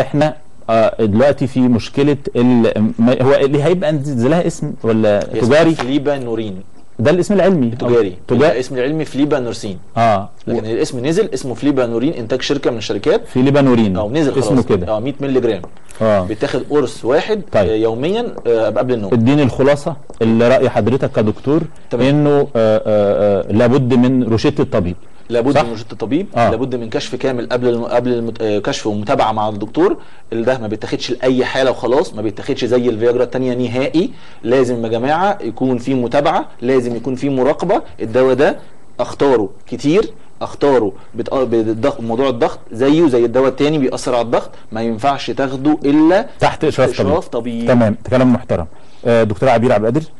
احنا دلوقتي في مشكله هو اللي هيبقى لها اسم ولا تجاري؟ فليبا نورين ده الاسم العلمي التجاري. الاسم العلمي فليبا نورسين. لكن الاسم نزل اسمه فليبا نورين، انتاج شركه من الشركات فليبا نورين. نزل خلاص اسمه كده. 100 مللي جرام. بيتاخد قرص واحد طيب. يوميا قبل النوم. اديني الخلاصه اللي راي حضرتك كدكتور انه لابد من روشته الطبيب. لابد من روشته الطبيب، لابد من كشف كامل قبل كشف ومتابعه مع الدكتور. ده ما بيتاخدش لاي حاله وخلاص، ما بيتاخدش زي الفياجرا الثانيه نهائي. لازم يا جماعه يكون في متابعه، لازم يكون في مراقبه. الدواء ده اختاره كتير، اختاره موضوع الضغط زيه زي الدواء الثاني بيأثر على الضغط، ما ينفعش تاخده الا تحت اشراف طبيب. تمام، كلام محترم. دكتور عبير عبد القادر